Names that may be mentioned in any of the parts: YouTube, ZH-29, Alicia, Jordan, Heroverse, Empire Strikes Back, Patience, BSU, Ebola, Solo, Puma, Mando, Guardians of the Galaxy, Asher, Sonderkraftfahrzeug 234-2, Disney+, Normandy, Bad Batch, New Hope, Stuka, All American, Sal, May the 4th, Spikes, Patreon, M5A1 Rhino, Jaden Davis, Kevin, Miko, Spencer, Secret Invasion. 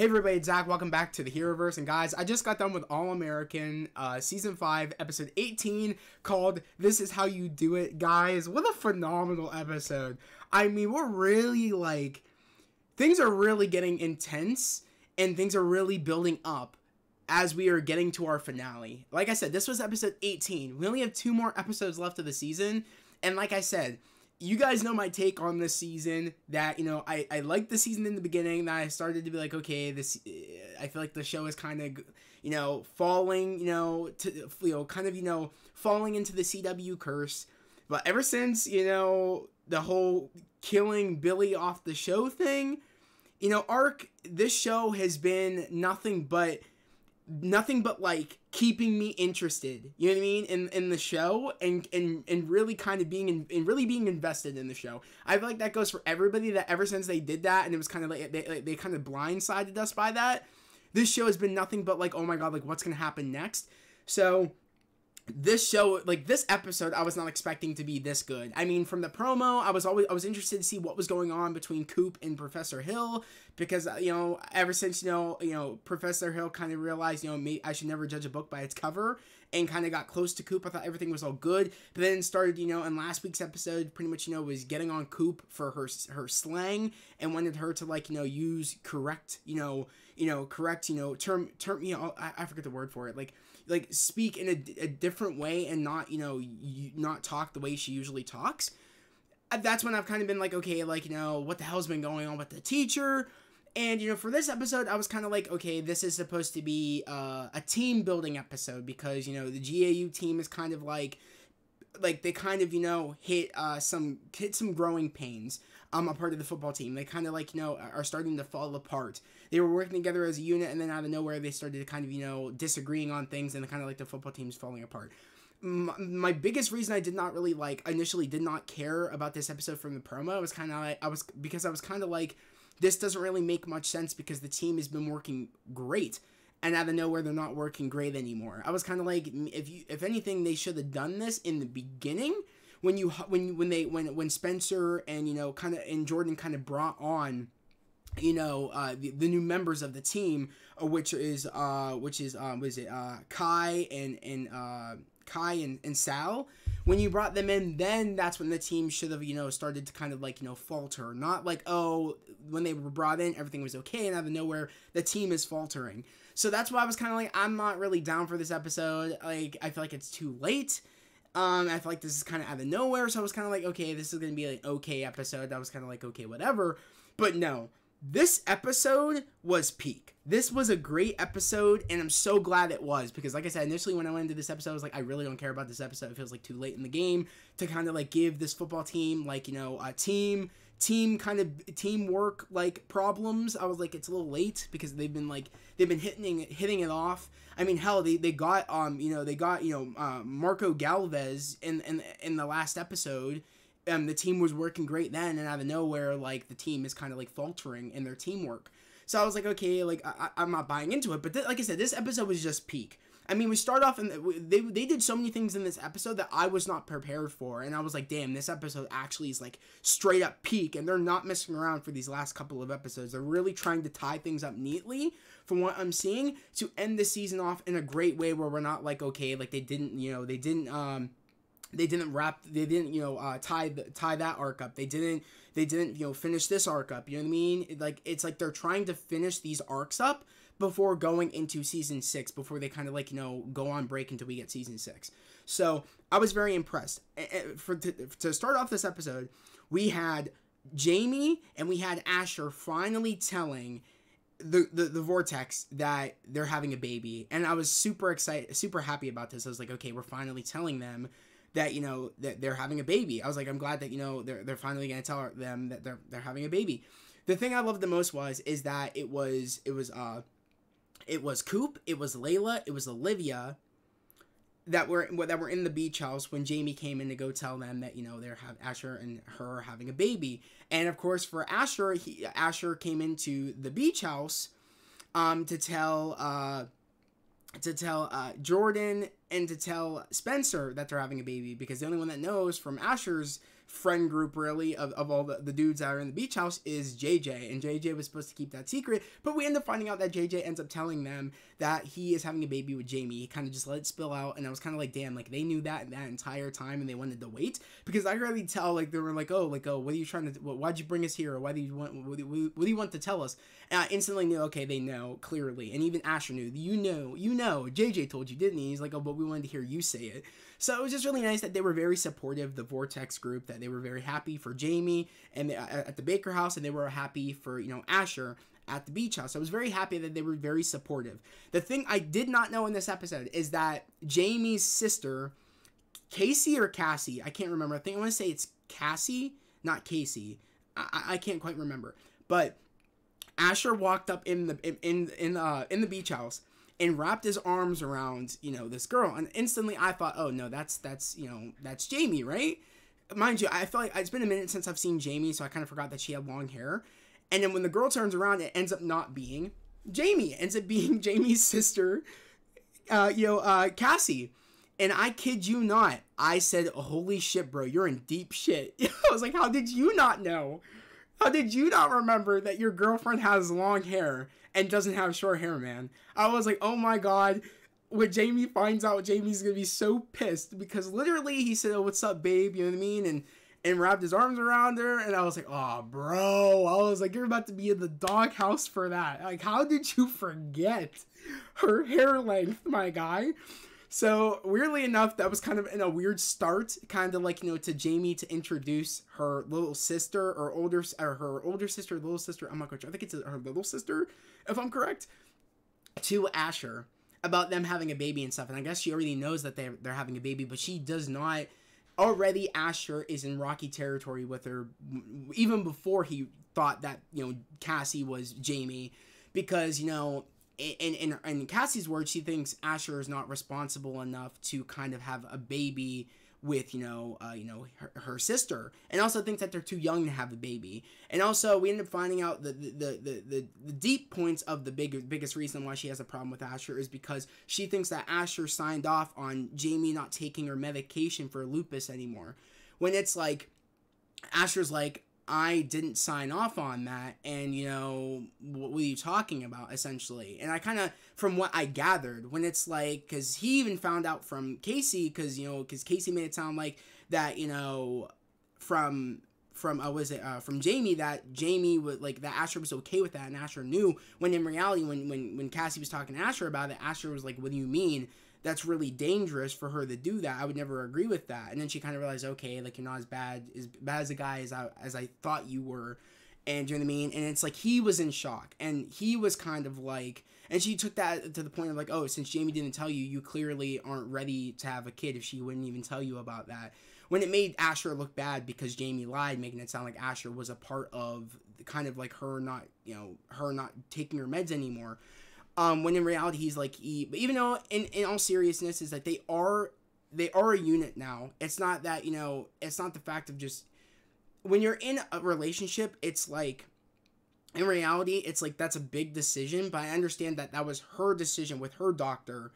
Hey everybody, it's Zach. Welcome back to the Heroverse. And guys, I just got done with All American Season 5, Episode 18, called This Is How You Do It. Guys, what a phenomenal episode. I mean, we're really like, things are really getting intense and things are really building up as we are getting to our finale. Like I said, this was Episode 18. We only have 2 more episodes left of the season. And like I said, you guys know my take on this season that, you know, I liked the season in the beginning that I started to be like, okay, this, I feel like the show is kind of, you know, falling, you know, to, you know, kind of, you know, falling into the CW curse. But ever since, you know, the whole killing Billy off the show thing, you know, arc, this show has been nothing but like keeping me interested, you know what I mean, in the show, and really kind of being really being invested in the show. I feel like that goes for everybody, that ever since they did that, and it was kind of like they kind of blindsided us by that, this show has been nothing but like, oh my god, like what's gonna happen next. So this show, like this episode, I was not expecting to be this good. I mean, from the promo, I was interested to see what was going on between Coop and Professor Hill, because, you know, ever since, you know, Professor Hill kind of realized, you know, I should never judge a book by its cover, and kind of got close to Coop. I thought everything was all good, but then started, you know, in last week's episode, pretty much, you know, was getting on Coop for her slang, and wanted her to, like, you know, use correct, term, you know, I forget the word for it, like speak in a different way, and not, you know, not talk the way she usually talks. That's when I've kind of been like, okay, like, you know, what the hell's been going on with the teacher? And, you know, for this episode, I was kind of like, okay, this is supposed to be a team building episode, because, you know, the GAU team is kind of like they kind of, you know, hit some growing pains. A part of the football team, they kind of like, you know, are starting to fall apart. They were working together as a unit, and then out of nowhere they started to kind of, you know, disagreeing on things, and kind of like the football team's falling apart. My biggest reason I did not really like, initially did not care about this episode from the promo, was kind of like, I was kind of like, this doesn't really make much sense, because the team has been working great, and out of nowhere they're not working great anymore. I was kind of like, if anything they should have done this in the beginning. When Spencer and, you know, kind of, and Jordan kind of brought on, you know, the new members of the team, which is Kai and Sal. When you brought them in, then that's when the team should have, you know, started to kind of like, you know, falter. Not like, oh, when they were brought in, everything was okay, and out of nowhere, the team is faltering. So that's why I was kind of like, I'm not really down for this episode. Like, I feel like it's too late. I feel like this is kind of out of nowhere, so I was kind of like, okay, this is going to be an okay episode. I was kind of like, okay, whatever. But no, this episode was peak. This was a great episode, and I'm so glad it was, because like I said, initially when I went into this episode, I was like, I really don't care about this episode. It feels like too late in the game to kind of like give this football team, like, you know, a team kind of teamwork like problems. I was like, it's a little late, because they've been hitting it off. I mean, hell, they got Marco Galvez in the last episode. The team was working great then, and out of nowhere, like, the team is kind of like faltering in their teamwork. So I was like, okay, like I'm not buying into it. But like I said, this episode was just peak. I mean, we start off, and they did so many things in this episode that I was not prepared for, and I was like, damn, this episode actually is like straight up peak, and they're not messing around for these last couple of episodes. They're really trying to tie things up neatly, from what I'm seeing, to end the season off in a great way, where we're not like, okay, like they didn't tie that arc up. They didn't, you know, finish this arc up. You know what I mean? It's like they're trying to finish these arcs up before going into season 6, before they kind of like, you know, go on break until we get season 6. So I was very impressed. To start off this episode, we had Jaime and we had Asher finally telling the Vortex that they're having a baby, and I was super excited, super happy about this. I was like, okay, we're finally telling them that, you know, that they're having a baby. I was like, I'm glad that, you know, they're finally gonna tell them that they're having a baby. The thing I loved the most is that it was Coop, it was Layla, it was Olivia that were in the beach house when Jaime came in to go tell them that, you know, Asher and her are having a baby. And of course, for Asher, Asher came into the beach house to tell Jordan and to tell Spencer that they're having a baby, because the only one that knows from Asher's friend group, really, of all the dudes that are in the beach house is JJ. And JJ was supposed to keep that secret, but we end up finding out that JJ ends up telling them that he is having a baby with Jaime. He kind of just let it spill out, and I was kind of like, damn, like, they knew that entire time, and they wanted to wait, because I could really tell, like, they were like, oh, what are you trying to, why'd you bring us here, or what do you want to tell us? And I instantly knew, okay, they know, clearly, and even Asher knew, you know, JJ told you, didn't he? He's like, oh, but we wanted to hear you say it. So it was just really nice that they were very supportive, the Vortex group, that they were very happy for Jaime and at the Baker house, and they were happy for, you know, Asher at the beach house. I was very happy that they were very supportive. The thing I did not know in this episode is that Jaime's sister, Casey or Cassie, I can't remember. I think I want to say it's Cassie, not Casey. I can't quite remember. But Asher walked up in the beach house and wrapped his arms around, you know, this girl. And instantly I thought, oh no, that's you know, that's Jaime, right? Mind you, I feel like it's been a minute since I've seen Jaime, so I kind of forgot that she had long hair. And then when the girl turns around, it ends up not being Jaime. It ends up being Jaime's sister, Cassie. And I kid you not, I said, holy shit, bro, you're in deep shit. I was like, how did you not know? How did you not remember that your girlfriend has long hair and doesn't have short hair, man? I was like, oh my God. When Jaime finds out, Jaime's going to be so pissed, because literally he said, oh, what's up, babe? You know what I mean? And wrapped his arms around her, and I was like, oh, bro. I was like, you're about to be in the doghouse for that. Like, how did you forget her hair length, my guy? So, weirdly enough, that was kind of in a weird start, kind of like, you know, to Jaime to introduce her little sister or her older sister, little sister. I'm not quite sure. I think it's her little sister, if I'm correct, to Asher about them having a baby and stuff. And I guess she already knows that they're having a baby, but she does not. Already Asher is in rocky territory with her even before he thought that, you know, Cassie was Jaime, because, you know, in Cassie's words, she thinks Asher is not responsible enough to kind of have a baby with, her sister, and also thinks that they're too young to have a baby. And also we end up finding out the deep points of the biggest reason why she has a problem with Asher is because she thinks that Asher signed off on Jaime not taking her medication for lupus anymore, when it's like Asher's like, I didn't sign off on that, and, you know, what were you talking about, essentially? And I kind of, from what I gathered, when it's like, because he even found out from Casey, because Casey made it sound like that, you know, from Jaime, that Jaime was like, that Asher was okay with that, and Asher knew, when in reality, when Cassie was talking to Asher about it, Asher was like, what do you mean? That's really dangerous for her to do that. I would never agree with that. And then she kind of realized, okay, like, you're not as bad as a guy as I thought you were. And do you know what I mean? And it's like, he was in shock, and he was kind of like, and she took that to the point of like, oh, since Jaime didn't tell you, you clearly aren't ready to have a kid if she wouldn't even tell you about that. When it made Asher look bad because Jaime lied, making it sound like Asher was a part of kind of like her not taking her meds anymore. When in reality, he's like, but even though in all seriousness is that they are a unit now. It's not that, you know, it's not the fact of just when you're in a relationship, it's like, in reality, it's like, that's a big decision. But I understand that that was her decision with her doctor,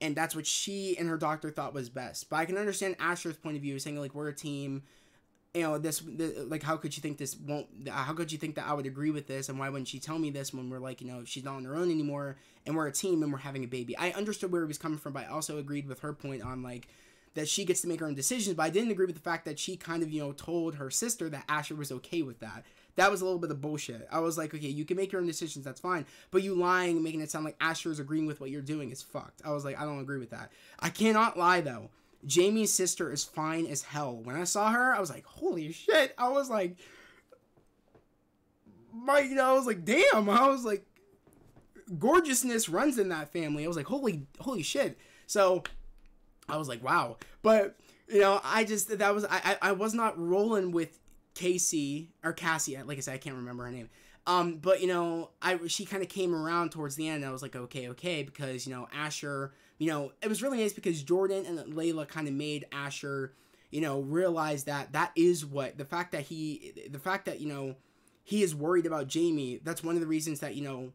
and that's what she and her doctor thought was best. But I can understand Asher's point of view, saying like, we're a team. You know, like, how could you think this won't, how could you think that I would agree with this, and why wouldn't she tell me this when we're like, you know, she's not on her own anymore, and we're a team, and we're having a baby. I understood where he was coming from, but I also agreed with her point on, like, that she gets to make her own decisions, but I didn't agree with the fact that she kind of, you know, told her sister that Asher was okay with that. That was a little bit of bullshit. I was like, okay, you can make your own decisions, that's fine, but you lying, making it sound like Asher is agreeing with what you're doing is fucked. I was like, I don't agree with that. I cannot lie, though. Jaime's sister is fine as hell. When I saw her, I was like, holy shit. I was like, damn. I was like, gorgeousness runs in that family. I was like, holy shit. So I was like, wow. But, you know, I was not rolling with Casey or Cassie. Like I said, I can't remember her name. But, you know, she kind of came around towards the end, and I was like, okay, because, you know, Asher, you know, it was really nice because Jordan and Layla kind of made Asher, you know, realize that is what, the fact that, you know, he is worried about Jaime, that's one of the reasons that, you know,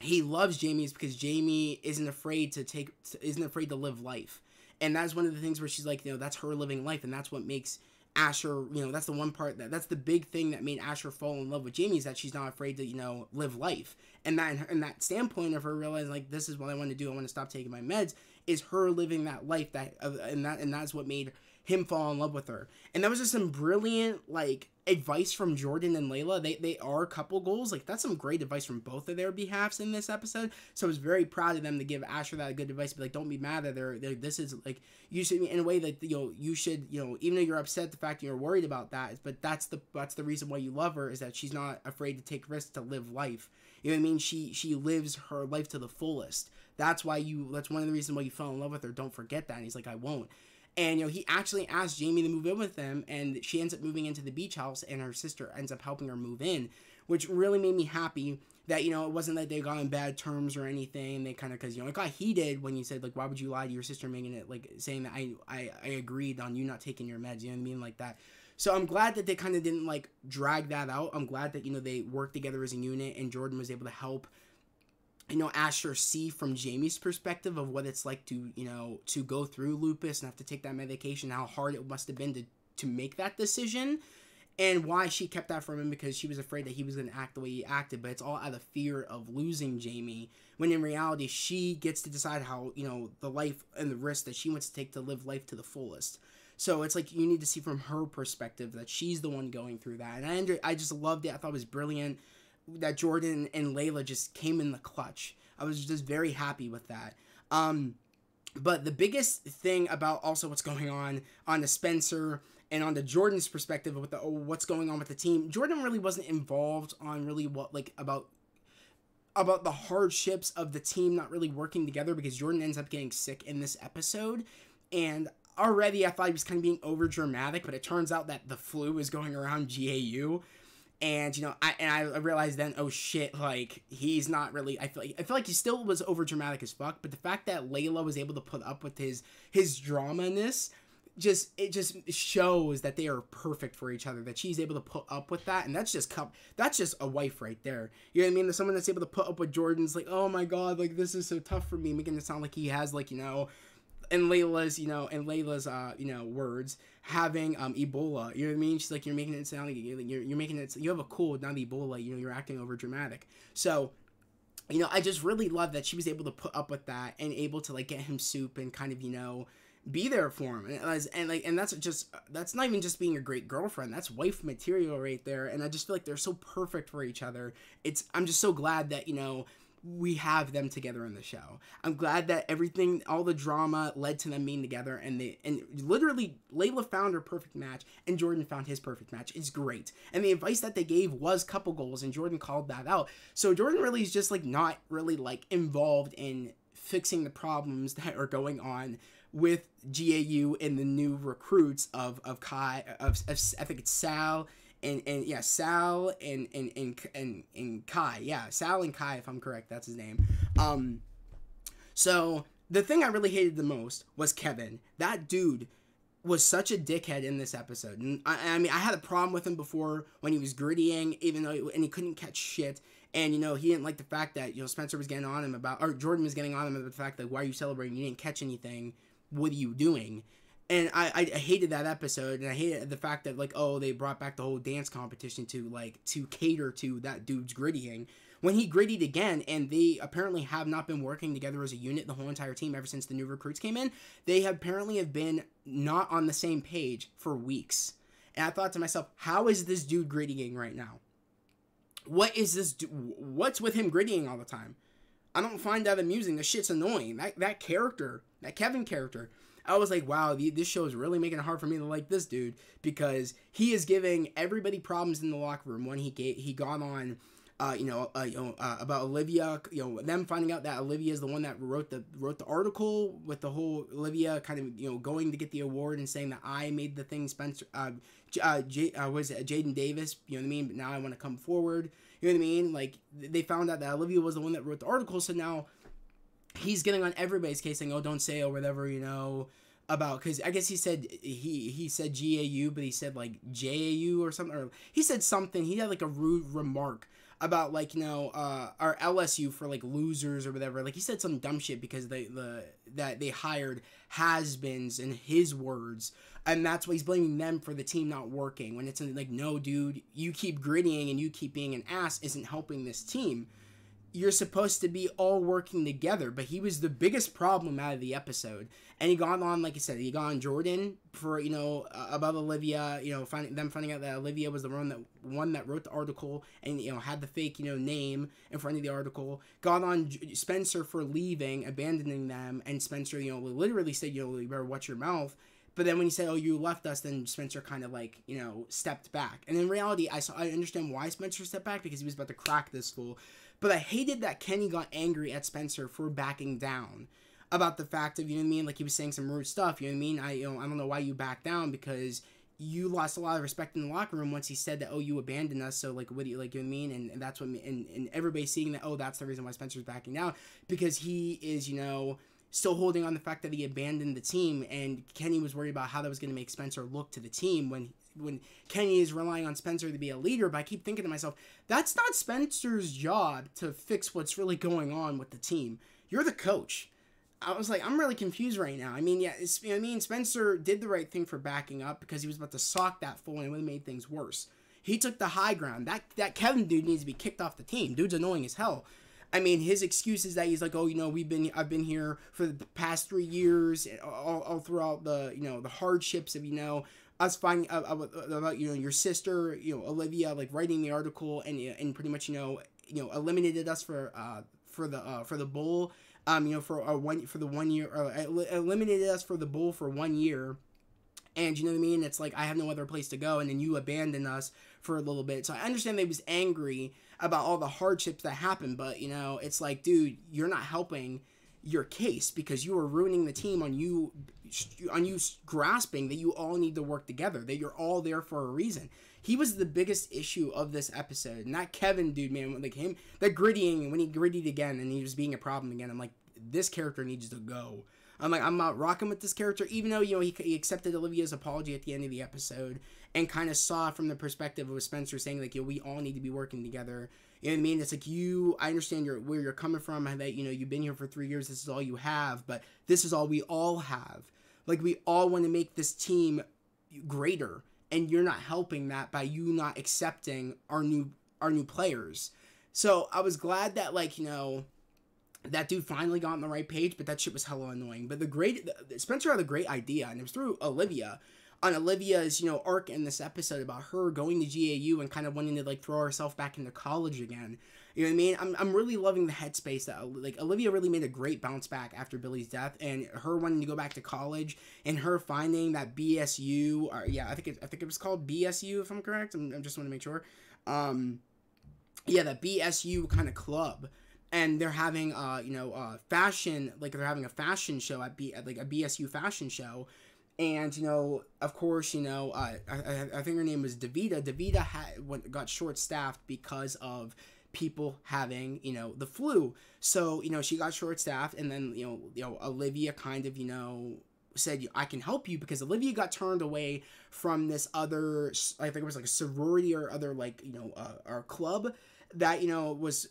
he loves Jaime, is because Jaime isn't afraid to live life. And that's one of the things where she's like, you know, that's her living life, and that's what makes Asher, you know, that's the one part that's the big thing that made Asher fall in love with Jaime, is that she's not afraid to, you know, live life. And that standpoint of her realizing, like, this is what I want to do, I want to stop taking my meds, is her living that life and that's what made him fall in love with her. And that was just some brilliant, like, advice from Jordan and Layla. They are couple goals. Like, that's some great advice from both of their behalves in this episode. So I was very proud of them to give Asher that good advice. Be like, don't be mad that they're this is, like, you should, in a way that, you know, you should, you know, even though you're upset, the fact that you're worried about that, but that's the reason why you love her, is that she's not afraid to take risks to live life. You know what I mean? She lives her life to the fullest. That's one of the reasons why you fell in love with her. Don't forget that. And he's like, I won't. And, you know, he actually asked Jaime to move in with them, and she ends up moving into the beach house, and her sister ends up helping her move in, which really made me happy that, you know, it wasn't that they got on bad terms or anything. They kind of, because, you know, it got heated when you said, like, why would you lie to your sister, making it, like, saying that I agreed on you not taking your meds, you know what I mean, like that. So I'm glad that they kind of didn't, like, drag that out. I'm glad that, you know, they worked together as a unit, and Jordan was able to help, you know, Asher see from Jaime's perspective of what it's like to, you know, to go through lupus and have to take that medication, how hard it must have been to make that decision, and why she kept that from him, because she was afraid that he was going to act the way he acted, but it's all out of fear of losing Jaime, when in reality, she gets to decide how, you know, the life and the risk that she wants to take to live life to the fullest. So it's like, you need to see from her perspective that she's the one going through that, and I just loved it. I thought it was brilliant that Jordan and Layla just came in the clutch. I was just very happy with that. But the biggest thing about also what's going on the Spencer and on the Jordan's perspective with the what's going on with the team, Jordan really wasn't involved on really what, like, about the hardships of the team not really working together, because Jordan ends up getting sick in this episode, and already I thought he was kind of being over dramatic, but it turns out that the flu is going around GAU. And, you know, I realized then, oh shit, like, he's not really, I feel like he still was over dramatic as fuck, but the fact that Layla was able to put up with his drama-ness, it just shows that they are perfect for each other, that she's able to put up with that, and that's just a wife right there. You know what I mean? There's someone that's able to put up with Jordan's, like, oh my god, like, this is so tough for me, making it sound like he has, like, you know, in Layla's words, having Ebola. You know what I mean? She's like, you're making it sound like you're making it, you have a cold, not Ebola. You know, you're acting over dramatic. So, you know, I just really love that she was able to put up with that and able to, like, get him soup and kind of, you know, be there for him. And that's not even just being a great girlfriend. That's wife material right there. And I just feel like they're so perfect for each other. I'm just so glad that, you know, we have them together in the show. I'm glad that everything, all the drama led to them being together, and literally Layla found her perfect match and Jordan found his perfect match. It's great. And the advice that they gave was couple goals, and Jordan called that out. So Jordan really is just, like, not really, like, involved in fixing the problems that are going on with GAU and the new recruits of Kai, of I think it's Sal, and Kai, yeah, Sal and Kai, if I'm correct, that's his name. So the thing I really hated the most was Kevin. That dude was such a dickhead in this episode. And I mean, I had a problem with him before when he was grittying, and he couldn't catch shit. And, you know, he didn't like the fact that, you know, Spencer was getting on him about, or Jordan was getting on him about the fact that, why are you celebrating? You didn't catch anything. What are you doing? And I hated that episode, and I hated the fact that, like, oh, they brought back the whole dance competition to cater to that dude's grittying, when he grittied again, and they apparently have not been working together as a unit, the whole entire team, ever since the new recruits came in. They apparently have been not on the same page for weeks. And I thought to myself, how is this dude grittying right now? What is this? What's with him grittying all the time? I don't find that amusing. The shit's annoying. That character, that Kevin character, I was like, wow, this show is really making it hard for me to like this dude, because he is giving everybody problems in the locker room. When he got on, about Olivia, you know, them finding out that Olivia is the one that wrote the article with the whole Olivia kind of, you know, going to get the award and saying that I made the thing, Spencer, Jaden Davis, you know what I mean? But now I want to come forward, you know what I mean? Like, they found out that Olivia was the one that wrote the article, so now he's getting on everybody's case, saying, oh, don't say, or whatever, you know, about, because I guess he said GAU, but he said, like, JAU or something, or he said something, he had, like, a rude remark about, like, you know, our LSU for, like, losers or whatever. Like, he said some dumb shit because they hired has-beens, in his words, and that's why he's blaming them for the team not working, when it's like, no, dude, you keep grittying and you keep being an ass isn't helping this team. You're supposed to be all working together, but he was the biggest problem out of the episode. And he got on, like I said, he got on Jordan for, you know, about Olivia, you know, finding out that Olivia was the one that wrote the article and, you know, had the fake, you know, name in front of the article. Got on Spencer for leaving, abandoning them, and Spencer, you know, literally said, you know, you better watch your mouth. But then when he said, oh, you left us, then Spencer kind of, like, you know, stepped back. And in reality, I understand why Spencer stepped back, because he was about to crack this fool. But I hated that Kenny got angry at Spencer for backing down about the fact of, you know what I mean, like, he was saying some rude stuff, you know what I mean, I don't know why you backed down, because you lost a lot of respect in the locker room once he said that, oh, you abandoned us, so, like, what do you, like, you know what I mean, and that's what, and everybody seeing that, oh, that's the reason why Spencer's backing down, because he is, you know, still holding on the fact that he abandoned the team, and Kenny was worried about how that was going to make Spencer look to the team when Kenny is relying on Spencer to be a leader. But I keep thinking to myself, that's not Spencer's job to fix what's really going on with the team. You're the coach. I was like, I'm really confused right now. I mean, yeah, you know what I mean, Spencer did the right thing for backing up, because he was about to sock that fool and it would have made things worse. He took the high ground. That Kevin dude needs to be kicked off the team. Dude's annoying as hell. I mean, his excuse is that he's like, oh, you know, I've been here for the past 3 years, all throughout the, you know, the hardships of, you know, us finding out about, you know, your sister, you know, Olivia, like, writing the article and pretty much, you know, eliminated us for the bowl, you know, eliminated us for the bowl for 1 year. And, you know what I mean? It's like, I have no other place to go. And then you abandon us for a little bit. So I understand they was angry about all the hardships that happened. But, you know, it's like, dude, you're not helping your case, because you are ruining the team on you grasping that you all need to work together, that you're all there for a reason. He was the biggest issue of this episode. And that Kevin dude, man, like him, that grittying, when he grittied again and he was being a problem again, I'm like, this character needs to go. I'm like, I'm not rocking with this character, even though, you know, he accepted Olivia's apology at the end of the episode and kind of saw from the perspective of Spencer saying, like, you know, we all need to be working together. You know what I mean? It's like, I understand where you're coming from, that, you know, you've been here for 3 years, this is all you have, but this is all we all have. Like, we all want to make this team greater, and you're not helping that by you not accepting our new players. So I was glad that, like, you know, that dude finally got on the right page, but that shit was hella annoying. But Spencer had a great idea, and it was through Olivia, on Olivia's, you know, arc in this episode about her going to GAU and kind of wanting to, like, throw herself back into college again. You know what I mean? I'm really loving the headspace that, like, Olivia really made a great bounce back after Billy's death, and her wanting to go back to college, and her finding that BSU, or, yeah, I think it was called BSU, if I'm correct. I just want to make sure. Yeah, that BSU kind of club. And they're having, you know, fashion, like, they're having a fashion show at a BSU fashion show. And, you know, of course, you know, I think her name was Davida. Davida got short-staffed because of people having, you know, the flu. So, you know, she got short-staffed, and then, you know, Olivia kind of, you know, said, I can help you, because Olivia got turned away from this other, I think it was, like, a sorority or other, like, you know, or club that, you know, was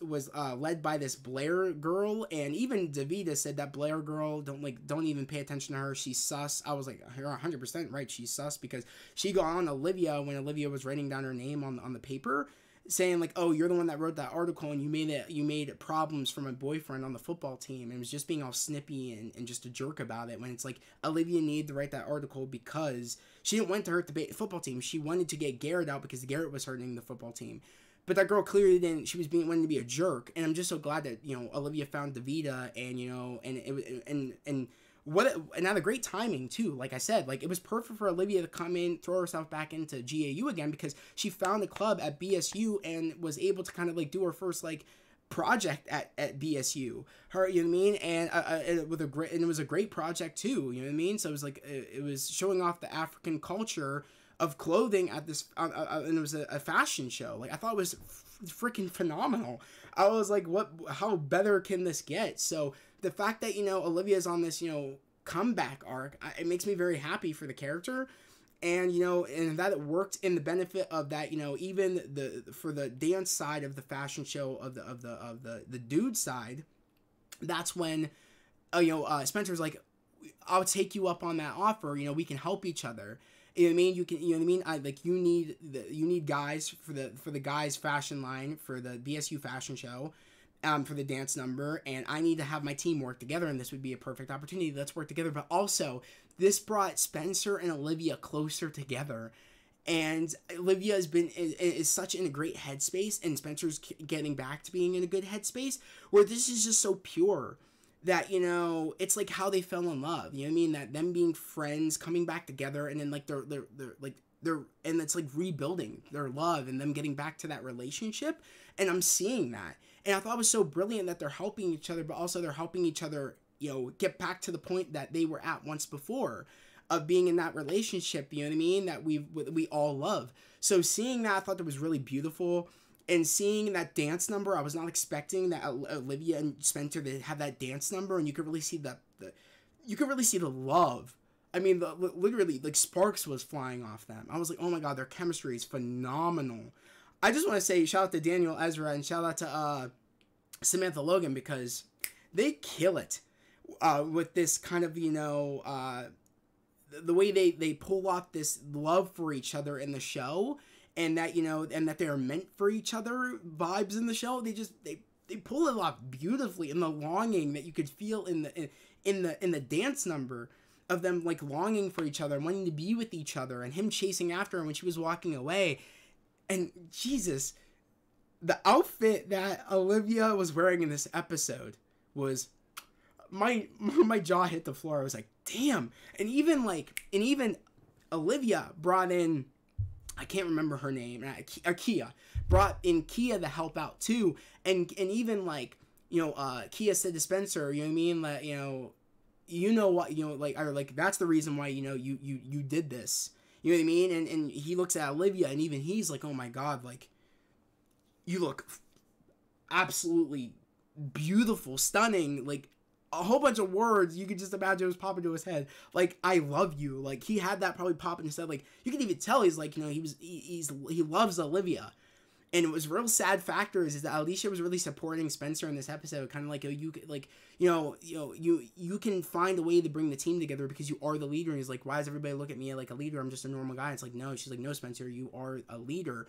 led by this Blair girl. And even Davida said that Blair girl, don't even pay attention to her, she's sus. I was like, you're 100% right, she's sus, because she got on Olivia when Olivia was writing down her name on the paper, saying, like, oh, you're the one that wrote that article, and you made problems for my boyfriend on the football team, and was just being all snippy and just a jerk about it, when it's like, Olivia needed to write that article because she didn't want to hurt the football team. She wanted to get Garrett out because Garrett was hurting the football team. But that girl clearly didn't. She was wanting to be a jerk, and I'm just so glad that, you know, Olivia found Davida, and, you know, and had a great timing too. Like I said, like, it was perfect for Olivia to come in, throw herself back into GAU again, because she found a club at BSU and was able to kind of, like, do her first, like, project at BSU, her, you know what I mean, and it was a great project too, you know what I mean. So it was like, it was showing off the African culture of clothing at this, and it was a fashion show. Like, I thought it was freaking phenomenal. I was like, how better can this get? So the fact that, you know, Olivia's on this, you know, comeback arc, it makes me very happy for the character. And, you know, and that worked in the benefit of that, you know, even for the dance side of the fashion show, of the dude side, that's when, you know, Spencer's like, I'll take you up on that offer. You know, we can help each other. You know what I mean? You can, you know what I mean? You need guys for the guys fashion line, for the BSU fashion show, for the dance number. And I need to have my team work together. And this would be a perfect opportunity. Let's work together. But also this brought Spencer and Olivia closer together. And Olivia has been, is such in a great headspace, and Spencer's getting back to being in a good headspace where this is just so pure. That, you know, it's like how they fell in love, you know what I mean? That them being friends, coming back together, and then like they're it's like rebuilding their love and them getting back to that relationship. And I'm seeing that. And I thought it was so brilliant that they're helping each other, but also they're helping each other, you know, get back to the point that they were at once before of being in that relationship, you know what I mean? That we all love. So seeing that, I thought that was really beautiful. And seeing that dance number, I was not expecting that Olivia and Spencer, they have that dance number, and you could really see that you could really see the love. I mean, literally, like, sparks was flying off them. I was like, oh my god, their chemistry is phenomenal. I just want to say shout out to Daniel Ezra and shout out to Samantha Logan, because they kill it with this kind of, you know, the way they pull off this love for each other in the show. And that, you know, and that they are meant for each other vibes in the show. They just they pull it off beautifully, and the longing that you could feel in the in the dance number of them, like, longing for each other and wanting to be with each other, and him chasing after her when she was walking away. And Jesus, the outfit that Olivia was wearing in this episode was, my jaw hit the floor. I was like, damn. And even Olivia brought in, I can't remember her name, Kia brought in Kia to help out too. And even, like, you know, Kia said to Spencer, you know what I mean? Like, that's the reason why, you know, you did this, you know what I mean? And he looks at Olivia, and even he's like, oh my God, like, you look absolutely beautiful, stunning, like, a whole bunch of words you could just imagine was popping to his head, like, I love you. Like, he had that probably pop in his head. Like, you can even tell he's like, you know, he loves Olivia. And it was real sad factors is that Alicia was really supporting Spencer in this episode, kind of like, you can find a way to bring the team together because you are the leader. And he's like, why does everybody look at me like a leader? I'm just a normal guy. It's like, no. She's like, no, Spencer, you are a leader.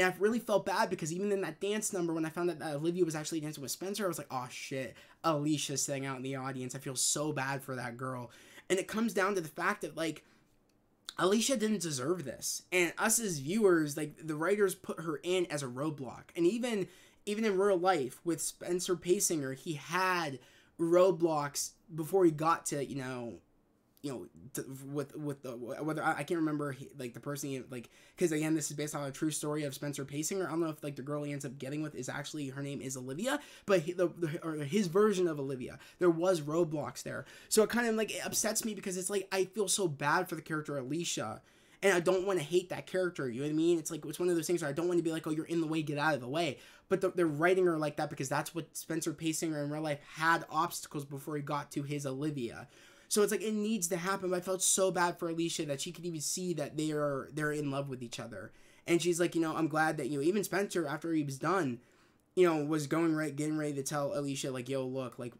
And I really felt bad because even in that dance number, when I found out that Olivia was actually dancing with Spencer, I was like, oh shit, Alicia's sitting out in the audience. I feel so bad for that girl. And it comes down to the fact that, like, Alicia didn't deserve this. And us as viewers, like, the writers put her in as a roadblock. And even in real life with Spencer Paysinger, he had roadblocks before he got to, whether I can't remember, like, the person he, like, because again, this is based on a true story of Spencer Paysinger. I don't know if, like, the girl he ends up getting with is actually, her name is Olivia, but or his version of Olivia, there was roadblocks there. So it kind of, like, it upsets me because it's like, I feel so bad for the character Alicia, and I don't want to hate that character, you know what I mean? It's like, it's one of those things where I don't want to be like, oh, you're in the way, get out of the way. But they're writing her like that because that's what Spencer Paysinger in real life had obstacles before he got to his Olivia. So it's like, it needs to happen. But I felt so bad for Alicia that she could even see that they're in love with each other. And she's like, you know, I'm glad that, you know, even Spencer, after he was done, you know, was getting ready to tell Alicia, like, yo, look, like,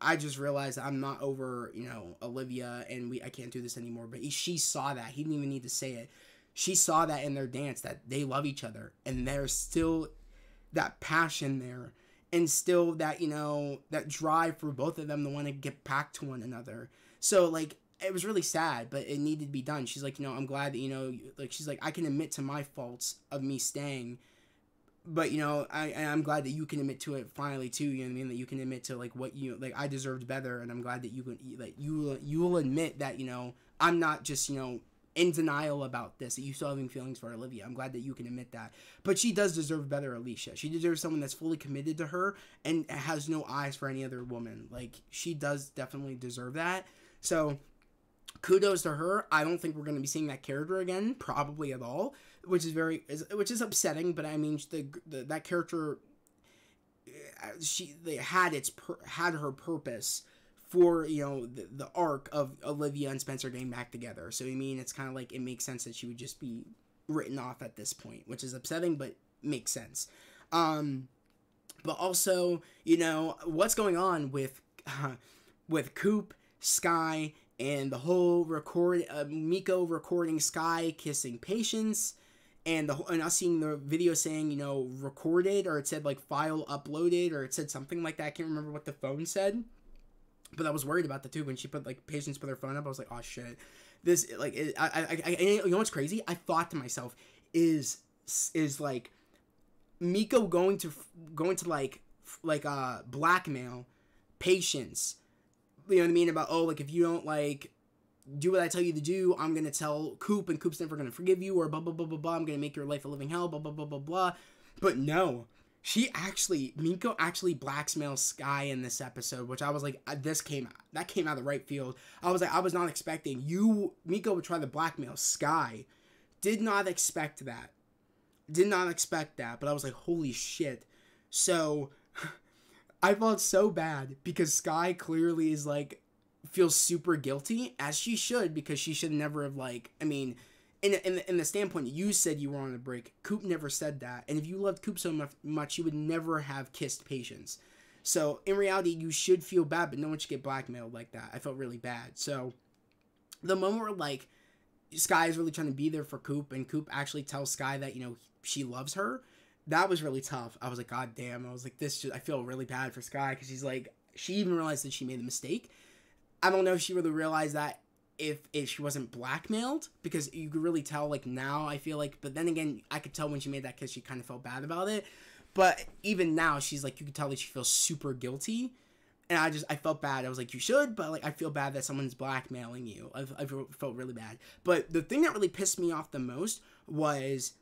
I just realized I'm not over, you know, Olivia, and I can't do this anymore. But she saw that. He didn't even need to say it. She saw that in their dance, that they love each other. And there's still that passion there. And still that, you know, that drive for both of them to want to get back to one another. So, like, it was really sad, but it needed to be done. She's like, you know, I'm glad that, you know, like, she's like, I can admit to my faults of me staying. But, you know, I'm glad that you can admit to it finally, too. You know what I mean? That you can admit to, like, what you, like, I deserved better. And I'm glad that you will admit that, you know, I'm not just, you know, in denial about this, that you still having feelings for Olivia. I'm glad that you can admit that. But she does deserve better, Alicia. She deserves someone that's fully committed to her and has no eyes for any other woman. Like, she does definitely deserve that. So, kudos to her. I don't think we're going to be seeing that character again, probably at all, which is which is upsetting. But I mean, that character, they had her purpose for, you know, the arc of Olivia and Spencer getting back together. So, I mean, it's kind of like it makes sense that she would just be written off at this point, which is upsetting, but makes sense. But also, you know, what's going on with Coop, Sky, and the whole Miko recording Sky kissing Patience, and us seeing the video saying, you know, recorded, or it said like file uploaded, or it said something like that. I can't remember what the phone said, but I was worried about that too. When she put, like, Patience put her phone up, I was like, oh shit, this, like, you know what's crazy? I thought to myself, is like Miko going to like blackmail Patience, you know what I mean, about, oh, like, if you don't, like, do what I tell you to do, I'm gonna tell Coop, and Coop's never gonna forgive you, or blah, blah, blah, blah, blah, I'm gonna make your life a living hell, blah, blah, blah, blah, blah. But no, Miko actually blackmails Sky in this episode, which I was like, that came out of the right field. I was like, I was not expecting Miko would try to blackmail Sky. Did not expect that. Did not expect that, but I was like, holy shit. So, I felt so bad, because Sky clearly is like, feels super guilty, as she should, because she should never have, like, I mean, in the standpoint, you said you were on a break. Coop never said that, and if you loved Coop so much, you would never have kissed Patience. So, in reality, you should feel bad, but no one should get blackmailed like that. I felt really bad. So, the moment where, like, Sky is really trying to be there for Coop, and Coop actually tells Sky that, you know, she loves her, that was really tough. I was like, god damn. I was like, this just, I feel really bad for Sky, because she's like, she even realized that she made the mistake. I don't know if she really realized that if she wasn't blackmailed, because you could really tell, like, now I feel like, but then again, I could tell when she made that kiss, she kind of felt bad about it. But even now, she's like, you could tell that she feels super guilty. And I felt bad. I was like, you should, but, like, I feel bad that someone's blackmailing you. I felt really bad. But the thing that really pissed me off the most was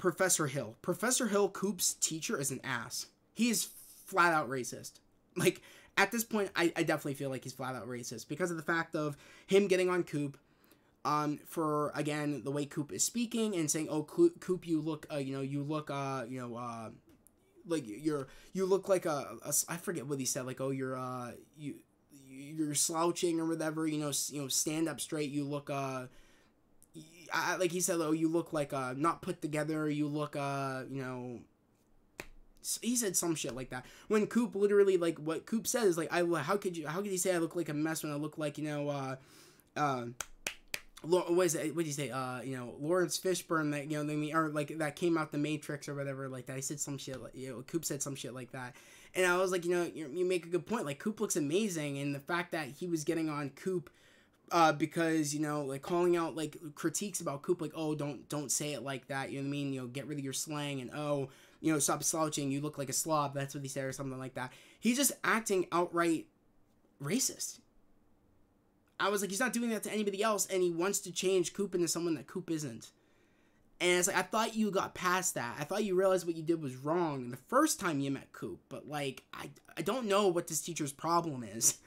Professor Hill. Professor Hill, Coop's teacher, is an ass. He is flat out racist. Like, at this point, I definitely feel like he's flat out racist because of the fact of him getting on Coop for, again, the way Coop is speaking and saying, oh, Coop, you look, like you look like I forget what he said, like, oh, you're slouching or whatever, you know, stand up straight, you look, like he said, oh, you look like, not put together, you look, you know, he said some shit like that. When Coop literally, like, what Coop says is like, how could he say I look like a mess when I look like, you know, what did he say, you know, Lawrence Fishburne, that, you know what I mean, or like that came out the Matrix or whatever like that. He said some shit like, you know, Coop said some shit like that, and I was like, you know, you make a good point, like, Coop looks amazing, and the fact that he was getting on Coop because, you know, like, calling out, like, critiques about Coop, like, oh, don't say it like that, you know what I mean, you know, get rid of your slang, and, oh, you know, stop slouching, you look like a slob, that's what he said, or something like that. He's just acting outright racist. I was like, he's not doing that to anybody else, and he wants to change Coop into someone that Coop isn't. And it's like, I thought you got past that. I thought you realized what you did was wrong the first time you met Coop, but, like, I don't know what this teacher's problem is,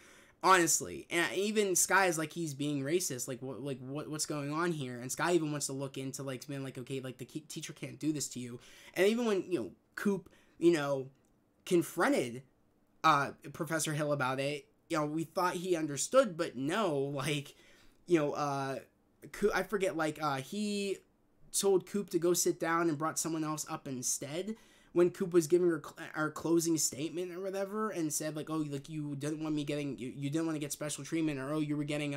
honestly. And even Sky is like, he's being racist. Like, what's going on here? And Sky even wants to look into, like, being like, okay, like, the teacher can't do this to you. And even when, you know, Coop, you know, confronted Professor Hill about it, you know, we thought he understood, but no, like, you know, I forget, like, he told Coop to go sit down and brought someone else up instead when Coop was giving her our closing statement or whatever, and said, like, oh, like, you didn't want me getting, you didn't want to get special treatment, or, oh, you were getting,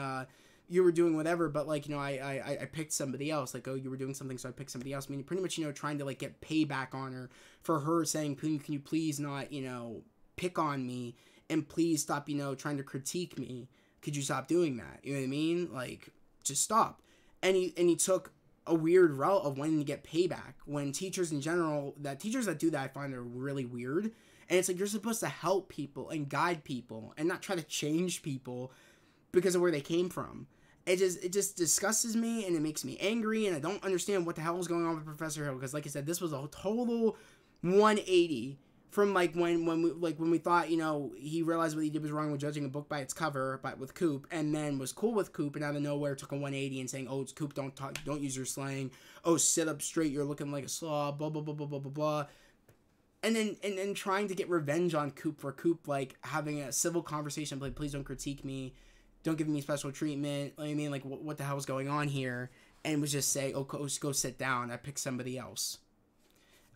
you were doing whatever, but, like, you know, I picked somebody else, like, oh, you were doing something, so I picked somebody else. I mean, pretty much, you know, trying to, like, get payback on her for her saying, can you please not, you know, pick on me, and please stop, you know, trying to critique me. Could you stop doing that? You know what I mean? Like, just stop. And he took a weird route of wanting to get payback, when teachers in general, that teachers that do that, I find are really weird. And it's like, you're supposed to help people and guide people and not try to change people because of where they came from. It just disgusts me, and it makes me angry, and I don't understand what the hell is going on with Professor Hill, because, like I said, this was a total 180 from, like, when we thought, you know, he realized what he did was wrong with judging a book by its cover, but with Coop, and then was cool with Coop, and out of nowhere took a 180 and saying, oh, it's Coop, don't use your slang, oh, sit up straight, you're looking like a slob, blah, blah, blah, blah, blah, blah, blah. And then trying to get revenge on Coop for Coop, like, having a civil conversation, like, please don't critique me, don't give me special treatment, I mean, like, what the hell is going on here? And was just say, oh, go sit down, I picked somebody else.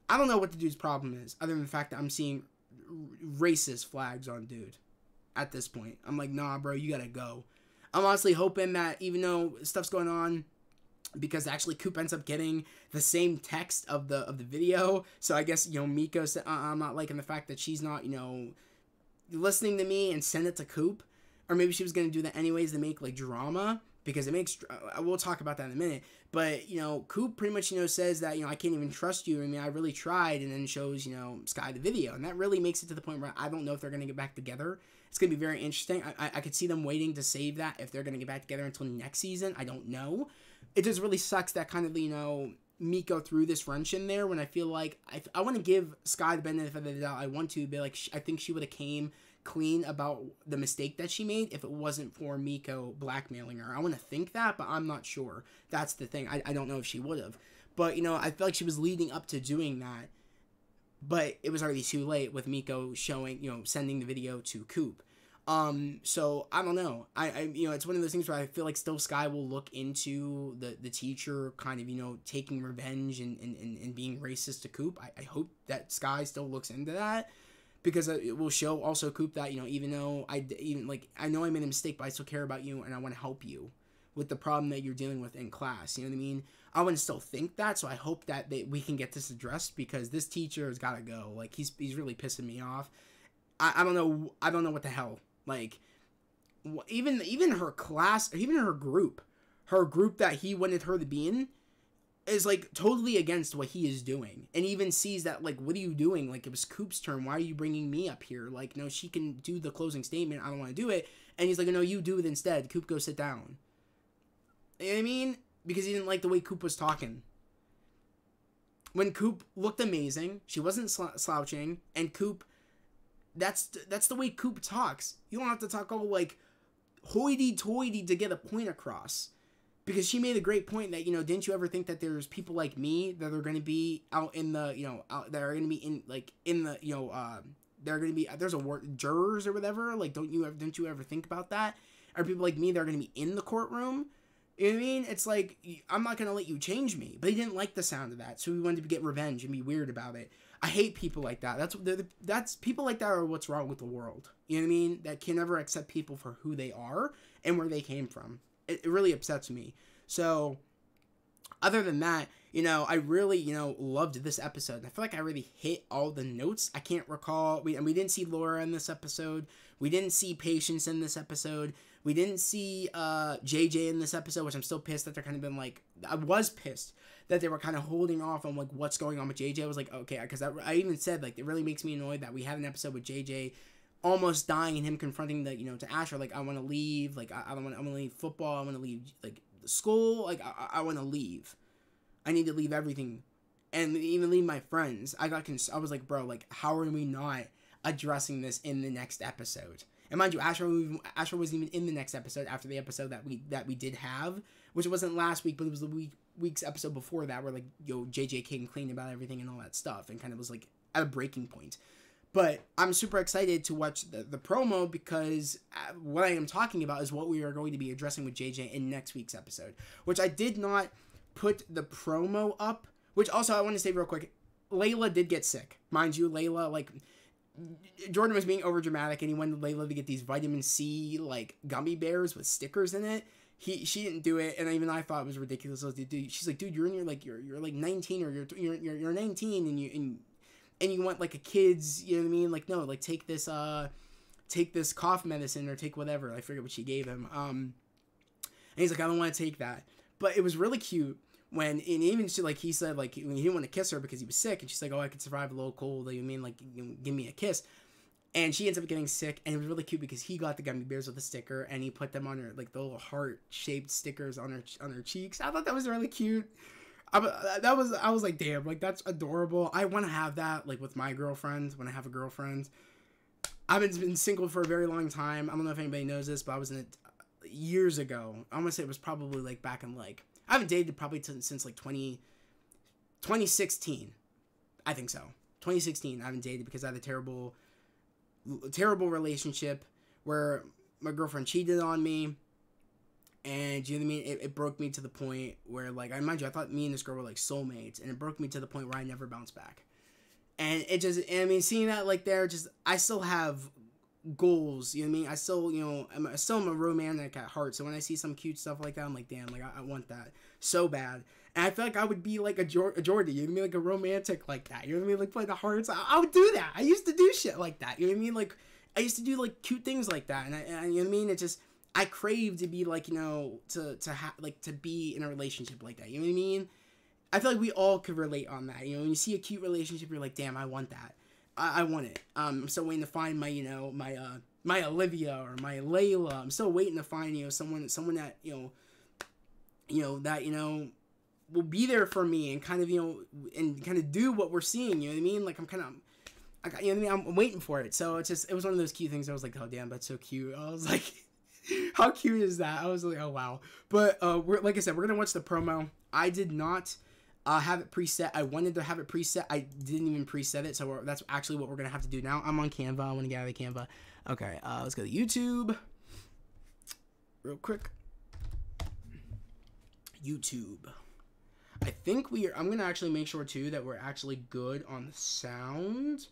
I don't know what the dude's problem is, other than the fact that I'm seeing racist flags on dude at this point. I'm like, nah, bro, you gotta go. I'm honestly hoping that even though stuff's going on, because actually Coop ends up getting the same text of the video. So I guess, you know, Miko said, I'm not liking the fact that she's not, you know, listening to me, and send it to Coop. Or maybe she was going to do that anyways to make, like, drama. Because it makes, we'll talk about that in a minute. But, you know, Coop pretty much, you know, says that, you know, I can't even trust you. I mean, I really tried. And then shows, you know, Sky the video. And that really makes it to the point where I don't know if they're going to get back together. It's going to be very interesting. I could see them waiting to save that if they're going to get back together until next season. I don't know. It just really sucks that kind of, you know, Miko threw this wrench in there when I feel like I want to give Sky the benefit of the doubt. I want to, but, like, I think she would have came clean about the mistake that she made if it wasn't for Miko blackmailing her. I want to think that, but I'm not sure. That's the thing. I don't know if she would have. But, you know, I feel like she was leading up to doing that, but it was already too late with Miko showing, you know, sending the video to Coop. So I don't know. I you know, it's one of those things where I feel like still Sky will look into the teacher kind of, you know, taking revenge and being racist to Coop. I hope that Sky still looks into that, because it will show also Coop that, you know, even though I know I made a mistake, but I still care about you and I want to help you with the problem that you're dealing with in class. You know what I mean? I want to still think that. So I hope that we can get this addressed, because this teacher has got to go. Like, he's really pissing me off. I don't know. I don't know what the hell. Like, even her class, even her group that he wanted her to be in is, like, totally against what he is doing, and even sees that, like, what are you doing? Like, it was Coop's turn. Why are you bringing me up here? Like, no, she can do the closing statement. I don't want to do it. And he's like, no, you do it instead. Coop, go sit down. You know what I mean? Because he didn't like the way Coop was talking. When Coop looked amazing, she wasn't slouching, and Coop... That's the way Coop talks. You don't have to talk all, like, hoity-toity to get a point across. Because she made a great point that, you know, didn't you ever think that there's people like me that are going to be out in the, you know, that are going to be in, like, in the, you know, they're going to be, there's a word, jurors or whatever. Like, don't you ever think about that? Are people like me that are going to be in the courtroom? You know what I mean? It's like, I'm not going to let you change me. But he didn't like the sound of that, so he wanted to get revenge and be weird about it. I hate people like that. That's people like that are what's wrong with the world. You know what I mean? That can never accept people for who they are and where they came from. It really upsets me. So, other than that, you know, I really, you know, loved this episode. I feel like I really hit all the notes. I can't recall. We didn't see Laura in this episode. We didn't see Patience in this episode. We didn't see JJ in this episode, which I'm still pissed that they're kind of been like... I was pissed that they were kind of holding off on, like, what's going on with JJ. I was like, okay, because I even said, like, it really makes me annoyed that we had an episode with JJ almost dying and him confronting the, you know, to Asher, like, I want to leave, like, I want to leave football, I want to leave, like, school, like, I want to leave. I need to leave everything and even leave my friends. I was like, bro, like, how are we not addressing this in the next episode? And mind you, Asher wasn't even in the next episode after the episode that we did have, which wasn't last week, but it was the week's episode before that, where, like, yo, JJ came clean about everything and all that stuff, and kind of was, like, at a breaking point. But I'm super excited to watch the promo, because what I am talking about is what we are going to be addressing with JJ in next week's episode, which I did not put the promo up, which also I want to say real quick, Layla did get sick. Mind you, Layla, like... Jordan was being overdramatic, and he wanted Layla to get these vitamin C, like, gummy bears with stickers in it. She didn't do it, and even I thought it was ridiculous. I was like, dude, she's like, dude, you're in your, like, you're like 19, or you're 19, and you want, like, a kid's, you know what I mean? Like, no, like, take this cough medicine, or take whatever. I forget what she gave him. And he's like, I don't want to take that. But it was really cute. When, and even she, like, he said, like, he didn't want to kiss her because he was sick, and she's like, oh, I could survive a little cold, you mean, like, give me a kiss, and she ends up getting sick, and it was really cute because he got the gummy bears with a sticker, and he put them on her, like, the little heart-shaped stickers on her cheeks. I thought that was really cute. I was like, damn, like, that's adorable. I want to have that, like, with my girlfriend, when I have a girlfriend. I've been single for a very long time. I don't know if anybody knows this, but I was in it years ago. I want to say it was probably, like, back in, like, I haven't dated probably since, like, 2016. I think so. 2016, I haven't dated because I had a terrible relationship where my girlfriend cheated on me. And do you know what I mean? It broke me to the point where, like, mind you, I thought me and this girl were like soulmates, and it broke me to the point where I never bounced back. And it just, and I mean, seeing that, like, there, just, I still have goals, you know what I mean? I still, you know, I'm a romantic at heart, so when I see some cute stuff like that, I'm like, damn, like, I want that so bad. And I feel like I would be like a Jordan, you know what I mean? Like a romantic like that, you know what I mean? Like, play the hearts. I would do that. I used to do shit like that, you know what I mean? Like, I used to do, like, cute things like that, and you know what I mean? It just, I crave to be, like, you know, to be in a relationship like that, you know what I mean? I feel like we all could relate on that, you know? When you see a cute relationship, you're like, damn, I want that. I want it. I'm still waiting to find my, you know, my Olivia or my Layla. I'm still waiting to find, you know, someone that, you know, will be there for me and kind of, you know, and kind of do what we're seeing, you know what I mean? Like, you know what I mean? I'm waiting for it. So it's just, it was one of those cute things. I was like, oh, damn, that's so cute. I was like, how cute is that? I was like, oh, wow. But, we're, like I said, we're going to watch the promo. I did not have it preset. I wanted to have it preset. I didn't even preset it, so that's actually what we're gonna have to do now. I'm on Canva. I want to get out of Canva. Okay, let's go to YouTube real quick. YouTube. I think I'm gonna actually make sure too that we're actually good on the sound,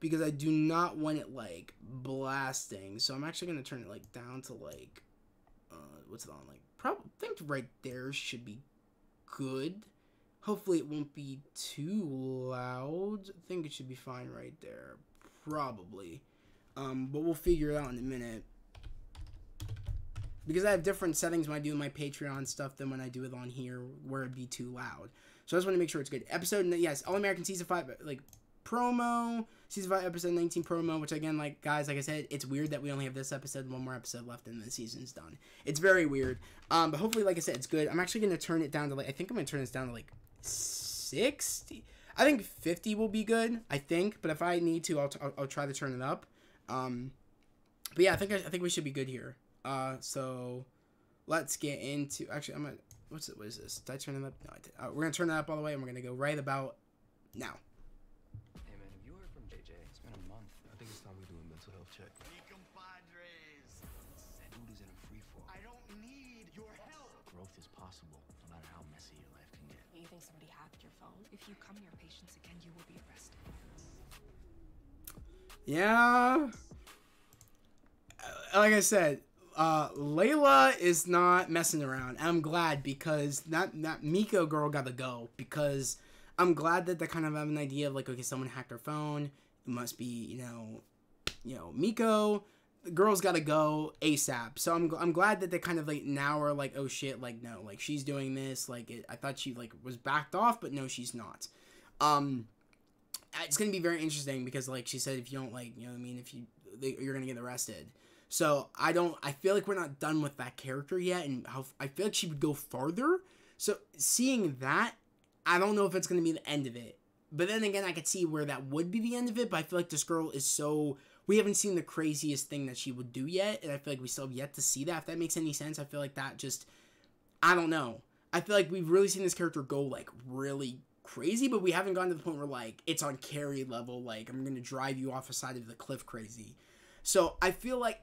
because I do not want it like blasting. So I'm actually gonna turn it like down to like what's it on, like, probably think right there should be good. Hopefully it won't be too loud. I think it should be fine right there, probably. But we'll figure it out in a minute, because I have different settings when I do my Patreon stuff than when I do it on here, where it'd be too loud. So I just want to make sure it's good. Episode, yes, All American Season 5, like, promo, Season 5, Episode 19 promo, which, again, like, guys, like I said, it's weird that we only have this episode, one more episode left, and the season's done. It's very weird. But hopefully, like I said, it's good. I'm actually going to turn it down to, like, I think I'm going to turn this down to, like, 60. I think 50 will be good, I think, but if I need to, I'll try to turn it up. But yeah, I think we should be good here. So let's get into, actually, I'm gonna, what is this? Did I turn it up? No, I did. We're gonna turn that up all the way, and we're gonna go right about now. Hey man, have you heard from JJ? It's been a month. I think it's time we do a mental health check. Mi compadres. Dude is in a free fall. I don't need your help. Growth is possible, no matter how messy your life can get. You think somebody hacked your phone? If you come near Patience again, you will be arrested. Yeah. Like I said, Layla is not messing around. I'm glad, because that Miko girl gotta go, because I'm glad that they kind of have an idea of, like, okay, someone hacked her phone. It must be, you know, Miko. The girl's gotta go ASAP. So I'm glad that they kind of, like, now are like, oh shit, like, no, like, she's doing this. Like, I thought she, like, was backed off, but no, she's not. It's gonna be very interesting, because, like she said, if you don't, like, you know what I mean, if you're gonna get arrested. So I feel like we're not done with that character yet, and I feel like she would go farther. So seeing that, I don't know if it's going to be the end of it. But then again, I could see where that would be the end of it, but I feel like this girl is so, we haven't seen the craziest thing that she would do yet, and I feel like we still have yet to see that, if that makes any sense. I feel like that just, I don't know. I feel like we've really seen this character go, like, really crazy, but we haven't gotten to the point where, like, it's on Carrie level, like, I'm going to drive you off the side of the cliff crazy. So I feel like,